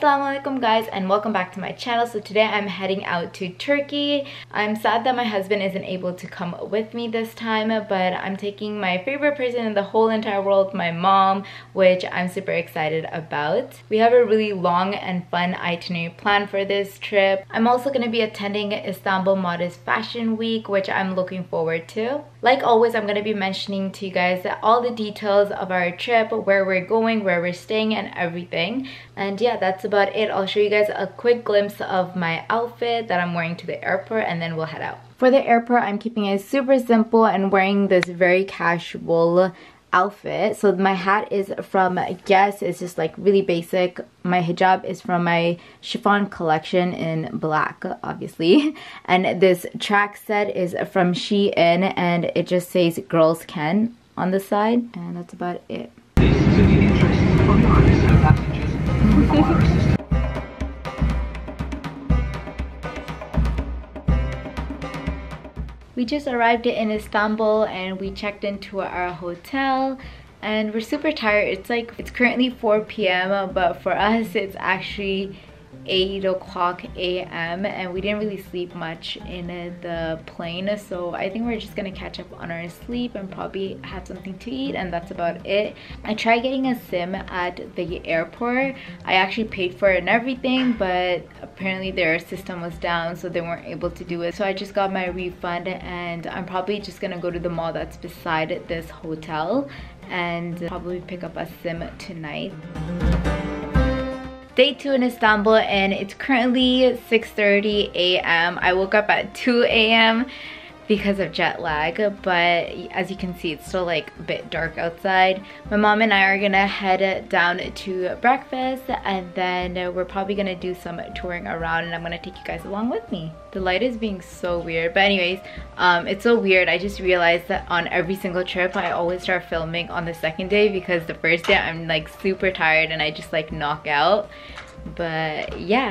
Assalamualaikum guys, and welcome back to my channel. So today I'm heading out to Turkey. I'm sad that my husband isn't able to come with me this time, but I'm taking my favorite person in the whole entire world, my mom, which I'm super excited about. We have a really long and fun itinerary planned for this trip. I'm also going to be attending Istanbul Modest Fashion Week, which I'm looking forward to. Like always, I'm going to be mentioning to you guys all the details of our trip, where we're going, where we're staying, and everything. And yeah, that's about it. I'll show you guys a quick glimpse of my outfit that I'm wearing to the airport, and then we'll head out. For the airport, I'm keeping it super simple and wearing this very casual outfit. So my hat is from Guess. It's just like really basic. My hijab is from my chiffon collection in black, obviously. And this track set is from Shein, and it just says "Girls Can" on the side. And that's about it. We just arrived in Istanbul and we checked into our hotel and we're super tired. It's currently 4 p.m. but for us it's actually 8:00 a.m. and we didn't really sleep much in the plane, so I think we're just gonna catch up on our sleep and probably have something to eat, and that's about it. I tried getting a SIM at the airport. I actually paid for it and everything, but apparently their system was down, so they weren't able to do it. So I just got my refund and I'm probably just gonna go to the mall that's beside this hotel and probably pick up a SIM tonight. Day 2 in Istanbul, and it's currently 6:30 a.m. I woke up at 2 a.m. because of jet lag, but as you can see, it's still like a bit dark outside. My mom and I are gonna head down to breakfast, and then we're probably gonna do some touring around, and I'm gonna take you guys along with me. The light is being so weird, but anyways, it's so weird. I just realized that on every single trip, I always start filming on the second day because the first day I'm like super tired and I just like knock out. But yeah.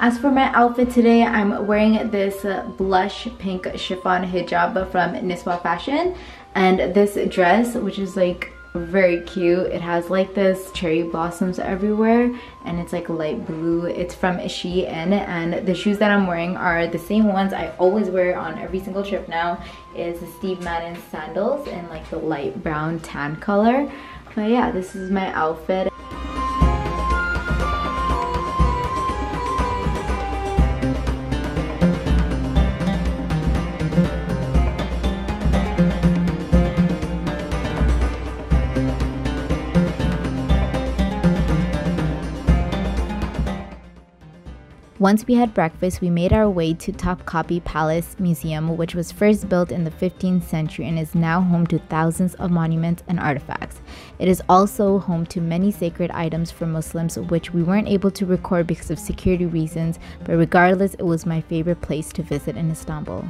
As for my outfit today, I'm wearing this blush pink chiffon hijab from Niswa Fashion, and this dress, which is like very cute. It has like this cherry blossoms everywhere and it's like light blue. It's from Shein, and the shoes that I'm wearing are the same ones I always wear on every single trip now. Is the Steve Madden sandals in like the light brown tan color. But yeah, this is my outfit. Once we had breakfast, we made our way to Topkapi Palace Museum, which was first built in the 15th century and is now home to thousands of monuments and artifacts. It is also home to many sacred items for Muslims, which we weren't able to record because of security reasons, but regardless, it was my favorite place to visit in Istanbul.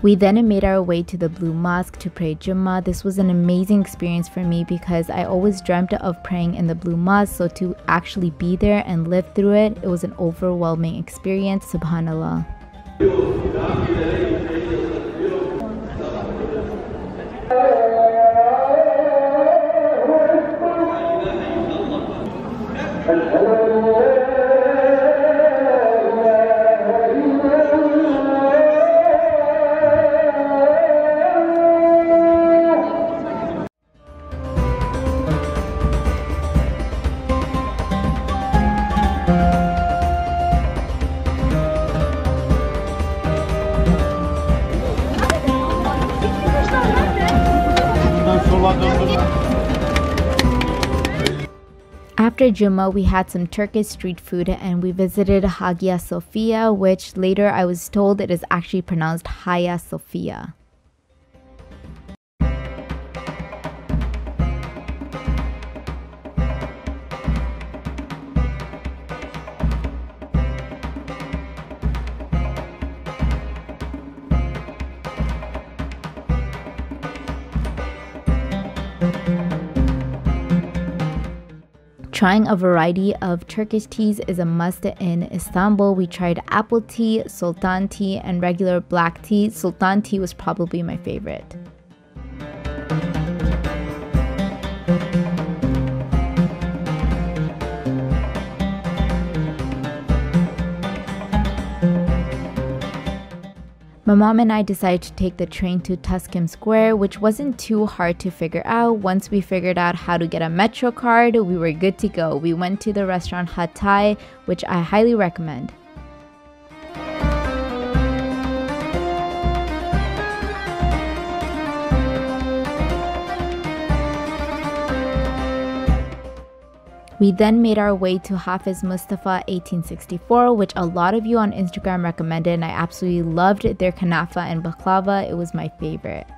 We then made our way to the Blue Mosque to pray Jummah. This was an amazing experience for me because I always dreamt of praying in the Blue Mosque, so to actually be there and live through it, it was an overwhelming experience, subhanallah. After Jummah, we had some Turkish street food and we visited Hagia Sophia, which later I was told it is actually pronounced Hagia Sophia. Trying a variety of Turkish teas is a must in Istanbul. We tried apple tea, sultan tea, and regular black tea. Sultan tea was probably my favorite. My mom and I decided to take the train to Taksim Square, which wasn't too hard to figure out. Once we figured out how to get a metro card, we were good to go. We went to the restaurant Hatay, which I highly recommend. We then made our way to Hafiz Mustafa 1864, which a lot of you on Instagram recommended, and I absolutely loved their kanafa and baklava. It was my favorite.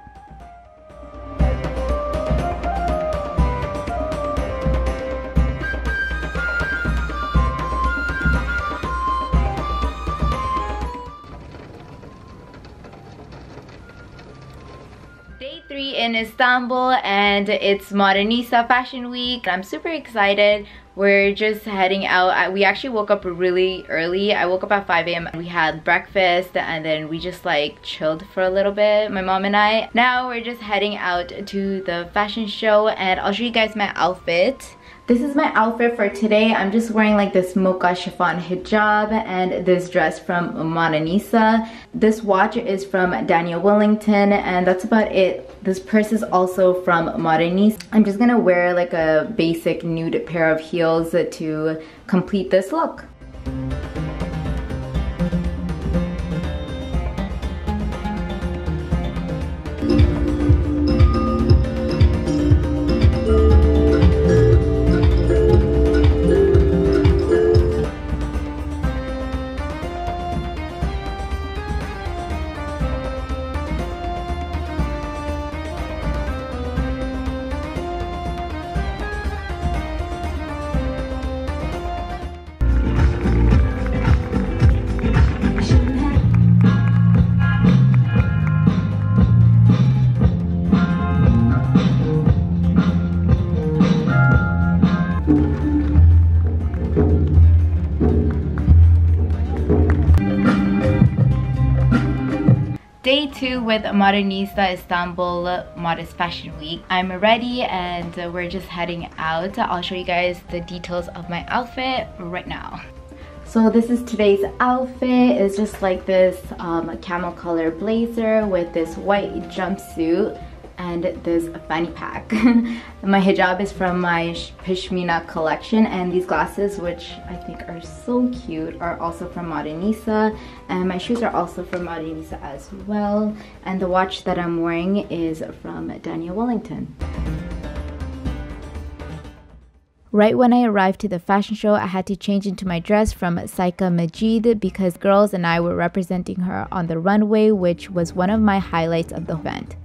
In Istanbul, and it's Modernista Fashion Week. I'm super excited. We're just heading out. We actually woke up really early. I woke up at 5 a.m. We had breakfast and then we just like chilled for a little bit, my mom and I. Now we're just heading out to the fashion show, and I'll show you guys my outfit. This is my outfit for today. I'm just wearing like this mocha chiffon hijab and this dress from Modanisa. This watch is from Daniel Wellington, and that's about it. This purse is also from Modanisa. I'm just gonna wear like a basic nude pair of heels to complete this look. Day 2 with Modernista Istanbul Modest Fashion Week. I'm ready and we're just heading out. I'll show you guys the details of my outfit right now. So this is today's outfit. It's just like this camel color blazer with this white jumpsuit and this fanny pack. My hijab is from my Pishmina collection, and these glasses, which I think are so cute, are also from Modanisa, and my shoes are also from Modanisa as well, and the watch that I'm wearing is from Daniel Wellington. Right when I arrived to the fashion show, I had to change into my dress from Sayqa Majid because girls and I were representing her on the runway, which was one of my highlights of the event.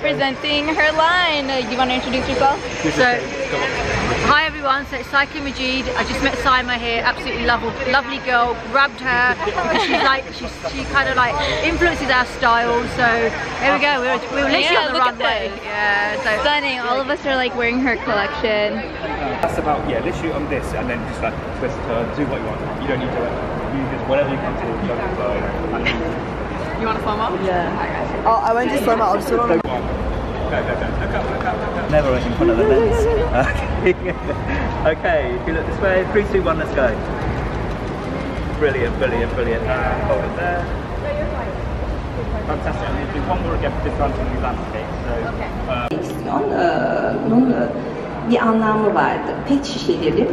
Presenting her line. You want to introduce yourself? So, hi everyone, so it's Sayqa Majid. I just met Sayma here, absolutely lovely girl, grabbed her because she's like, she kind of like influences our style, so there we go, we were literally on the runway. Yeah, so stunning, all of us are like wearing her collection. That's about, yeah, literally on this and then just like twist her, do what you want, you don't need to you just whatever you can take. You want to slow mo? Yeah. Oh, I went to slow mo. I'm still on. Never in front of the lens. Okay, if you look this way, 3, 2, 1, let's go. Brilliant, brilliant, brilliant. Hold it there. Fantastic. I'm going to do one more again for this one to the landscape. So, bunun bir anlamı vardı. Pet şişelerin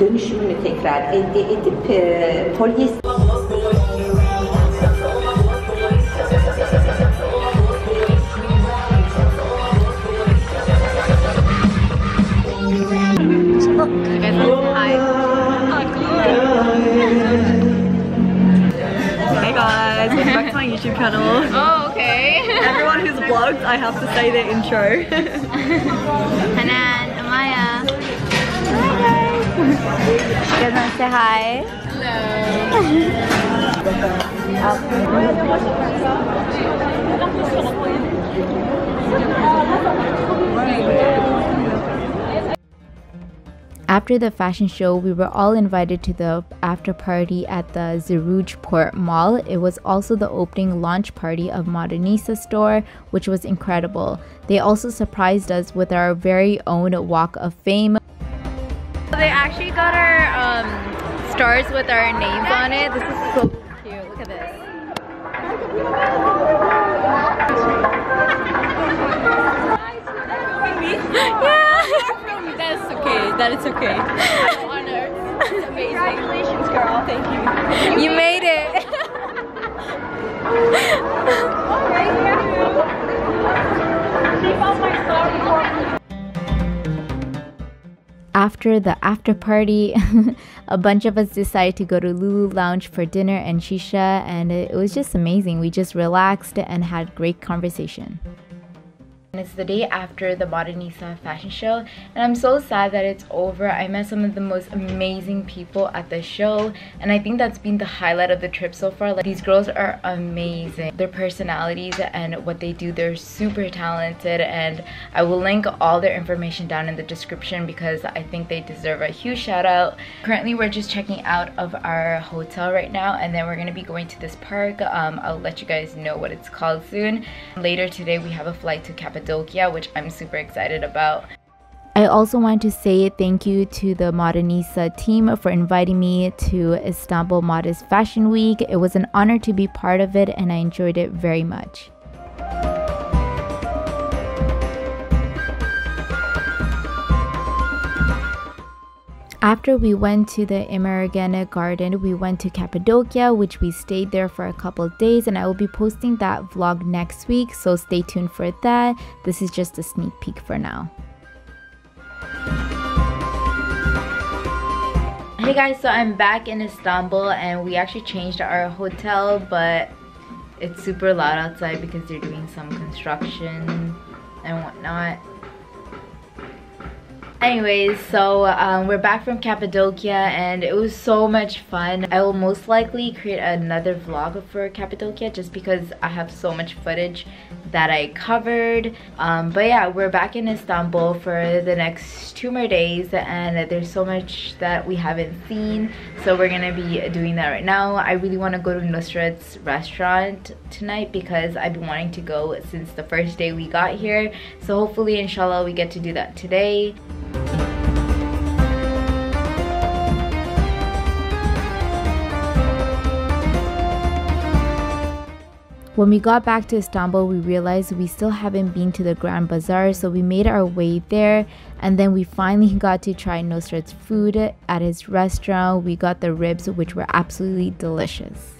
dönüşümünü tekrar elde edip polyester YouTube channel. Oh, okay. Everyone who's vlogged, I have to say their intro. Hanan, Amaya. Hi guys. You guys want to say hi? Hello. After the fashion show, we were all invited to the after party at the Zerujport Mall. It was also the opening launch party of Modanisa store, which was incredible. They also surprised us with our very own walk of fame. They actually got our stars with our names on it. This is so cute. Look at this. Yeah. That's okay, that is okay. I'm honored. It's amazing. Congratulations, girl. Thank you. You made it. After the after party, a bunch of us decided to go to Lulu Lounge for dinner and shisha, and it was just amazing. We just relaxed and had great conversation. And it's the day after the Modernista fashion show, and I'm so sad that it's over. I met some of the most amazing people at the show, and I think that's been the highlight of the trip so far. Like, these girls are amazing. Their personalities and what they do, they're super talented, and I will link all their information down in the description because I think they deserve a huge shout out. Currently, we're just checking out of our hotel right now, and then we're going to be going to this park. I'll let you guys know what it's called soon. Later today, we have a flight to Cappadocia, which I'm super excited about. I also wanted to say thank you to the Modanisa team for inviting me to Istanbul Modest Fashion Week. It was an honor to be part of it, and I enjoyed it very much. After we went to the Emirgan Garden, we went to Cappadocia, which we stayed there for a couple of days, and I will be posting that vlog next week, so stay tuned for that. This is just a sneak peek for now. Hey guys, so I'm back in Istanbul, and we actually changed our hotel, but it's super loud outside because they're doing some construction and whatnot. Anyways, so we're back from Cappadocia, and it was so much fun. I will most likely create another vlog for Cappadocia just because I have so much footage that I covered. But yeah, we're back in Istanbul for the next 2 more days, and there's so much that we haven't seen, so we're gonna be doing that right now. I really want to go to Nusrat's restaurant tonight because I've been wanting to go since the first day we got here, so hopefully inshallah we get to do that today. When we got back to Istanbul, we realized we still haven't been to the Grand Bazaar, so we made our way there, and then we finally got to try Nusrat's food at his restaurant. We got the ribs, which were absolutely delicious.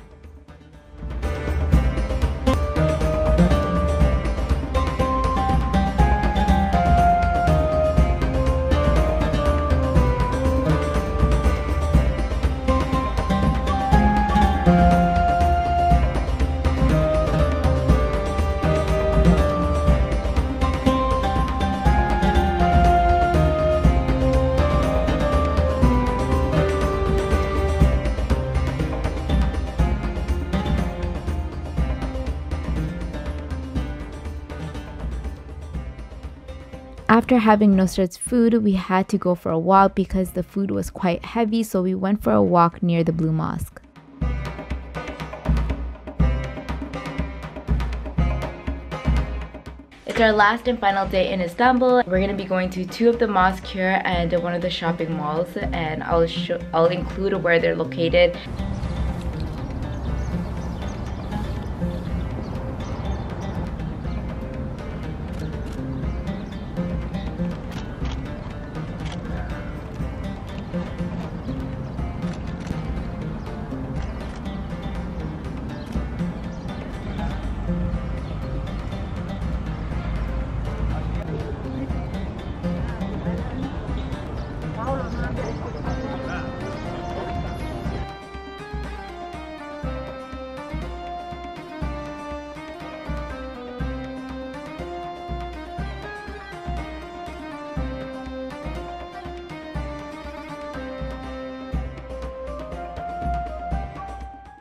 After having Nusrat's food, we had to go for a walk because the food was quite heavy, so we went for a walk near the Blue Mosque. It's our last and final day in Istanbul. We're going to be going to two of the mosques here and one of the shopping malls, and I'll include where they're located.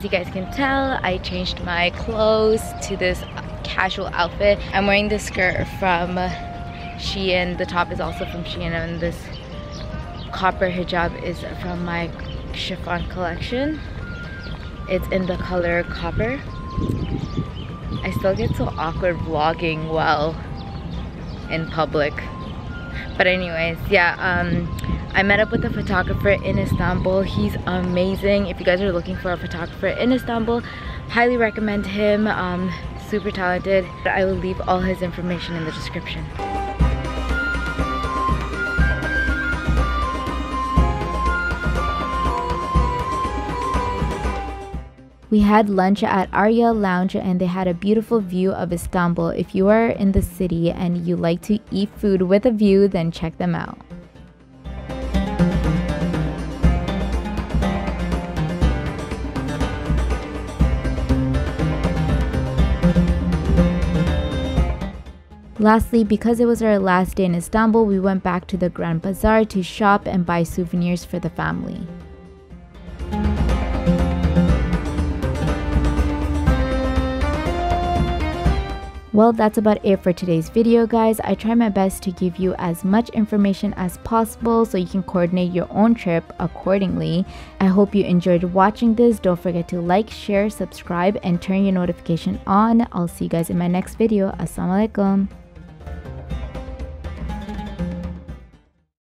As you guys can tell, I changed my clothes to this casual outfit. I'm wearing this skirt from Shein, the top is also from Shein, and this copper hijab is from my chiffon collection. It's in the color copper. I still get so awkward vlogging while in public. But anyways, yeah, I met up with a photographer in Istanbul. He's amazing. If you guys are looking for a photographer in Istanbul, highly recommend him. Super talented. I will leave all his information in the description. We had lunch at Arya Lounge and they had a beautiful view of Istanbul. If you are in the city and you like to eat food with a view, then check them out. Lastly, because it was our last day in Istanbul, we went back to the Grand Bazaar to shop and buy souvenirs for the family. Well, that's about it for today's video, guys. I try my best to give you as much information as possible so you can coordinate your own trip accordingly. I hope you enjoyed watching this. Don't forget to like, share, subscribe, and turn your notification on. I'll see you guys in my next video. Assalamualaikum.